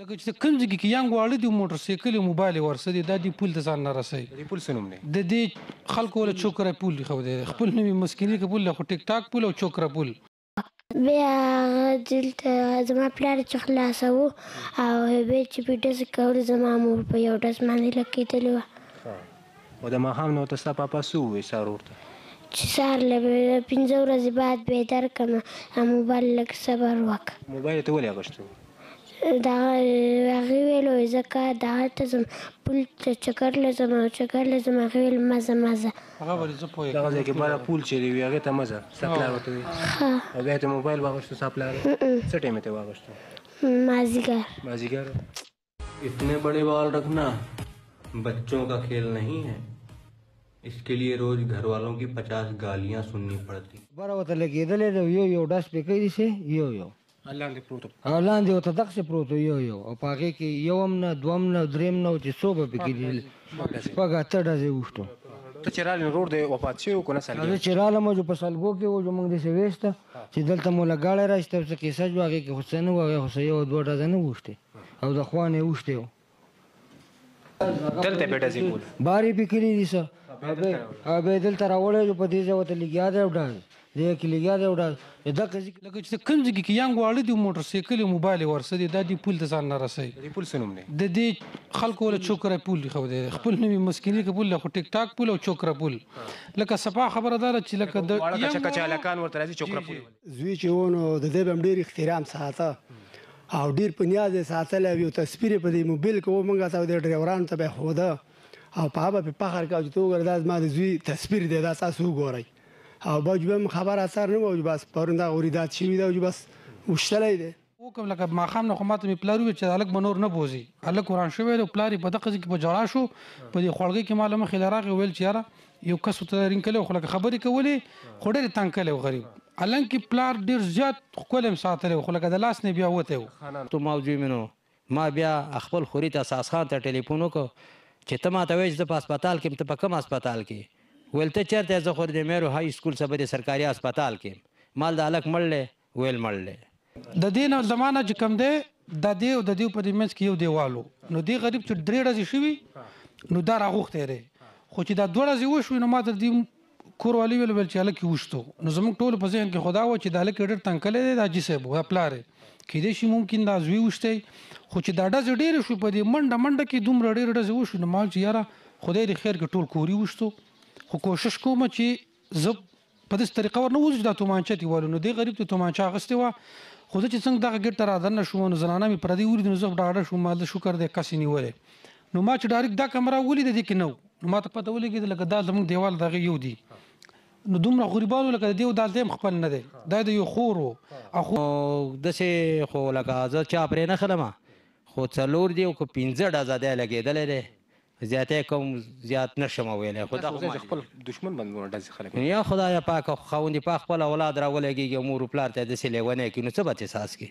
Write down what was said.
لکه چې کوم ځکه کې یانګ والد موټرسایکل او موبایل ورسې د دې پول ته ځان نه رسې د پول سنوم نه د دې خلکو له چوکره پول خو د خپل نوې مسکینی کې پول له ټیک ټاک پول او چوکره پول بیا دلته زما پلار چې خلاصو او هبه چې په دې څه کول زما مور په یو داس باندې لکېدلو او د ما هم نو تاسو پاپا سو وې سارورته چې سار له 5 ورځې بعد به درکمه موبایل لک صبر وک موبایل ته ولې غشتو دا غویلو زکه دا تاسو پول چکر لازم چکر لازم غویل مزه مزه هغه ولې زه پوهه دا ځکه بار پول چي وی هغه ته مزه سپلار وته او بیا ته موبایل واغشتو سپلار سټې مته واغشتو مازیګر مازیګر इतने बड़े बाल रखना बच्चों का खेल नहीं है इसके लिए रोज घर वालों की 50 गालियां सुननी पड़ती बराबर लगी दले यो यो डस पे कई से यो यो لاندې پروت لاندې او ته دغسې پروت یو یو او په هغې کې یو هم نه دوه هم نه درې هم نه چې څو به پکې دي شپږ اته ډزې ووښتو ته چې راغلې ورور دی وفات شوی و که نه زه چې راغلم جو په سلګو کې و جو موږ داسې ویسته چې دلته مو له ګاډی را ایسته څه کیسه جو هغې کې خو څه نه و هغې خو څه یو دوه ډزه نه ووښتې او د خوانې ووښتې و دلته به ډزې کول بارې پې کړي دي سر او بیا یې دلته راوړی جو په دې ځای ورته لګیا دی او ډز دې کې لګیا دی وړه دا لکه چې کوم ځکه کې یانګ واړه دي موټرسایکل او موبایل ورسې دي دا دې پول ته ځان نه رسې دې پول څه نوم دی د دې خلکو له چوکره پول خو دې خپل نوې مسکینی کې پول له ټیک ټاک پول او چوکره پول لکه صفا خبردار چې لکه د یانګ چالکان ورته راځي چوکره پول زوی چې ونه د دې بم ډیر احترام ساته او ډیر په نیاز ساتل او تصویر په دې موبایل کې ومنګا تا د ډرایوران ته به هوده او په هغه په پخر کې چې تو ګرځاز ما د زوی تصویر دې دا تاسو ګورئ او باجبم خبر اثر نه وو بس پرونده اوریدات چی ویدو بس وشتلای دی وکم لکه ما خام نه خمات می پلارو چې الک بنور نه بوزي الک قران شو ویلو پلاری په دقه کې په جړا شو په دې خړګي کې معلومه خلراغه ویل چې یاره یو کس ته رین کله خلک خبرې کولې خړې تنگ کله غریب الان کې پلار ډیر زیات خپل ساتره خلک د لاس نه بیا وته تو موجود منو ما بیا خپل خوري ته اساس خان ته ټلیفون وکړ چې ته ما ته وې د هسپتال کې ته په کوم هسپتال کې ولته چرته زه خور دې مېرو های سکول سبا دې سرکاري هسپتال کې مال د الک مړلې ویل مړلې د دین او زمانه چې کم دی د دې او د دې په دې منځ کې یو دیوالو نو دې غریب چې درې ډزې شوي نو دا راغوښتی دی خو چې دا دوه ډزې وشوې نو ما تر دې کوروالي ویل ویل چې الک یې وشتو نو زموږ ټولو په ذهن کې خو دا و چې د الک ډېر تنګکلی دی د حاجي صاحب دا پلار کېدای شي ممکن دا زوی وشتی خو چې دا ډزې ډېرې شوې په دې منډه منډه کې دومره ډېرې ډزې وشوې نو ما چې یاره خدای دې خیر کې ټول کوري وشتو خو کوشش کوم چې زه په داسې طریقه ور نه وځو دا تومانچه دې والو نو دې غریب ته تومانچه اخیستې وه خو زه چې څنګه دغه ګیټ ته رادننه شوم نو زنانه مې پردی ولیدې نو زه ډاډه شوم ما د شکر دی کس یې نیولې نو ما چې ډایرکټ دا کمره ولیده دې کې نه و نو ما ته پته ولګېده لکه دا زموږ دیوال دغه یو دی نو دومره غریبانو لکه د دې دا دیم خپل نه دی دا د یو خور و داسې خو لکه زه چا پرې نه خلمه خو څلور دی او که 15 ډزه دی لګېدلی دی زیاته کوم زیات نشم ویلی خو دا خپل دشمن باندې ډزې خلک یا خدای پاک خاوندې پاک خپل اولاد راولېږي مور پلار ته داسې لیونی کړي نو څه به احساس کړي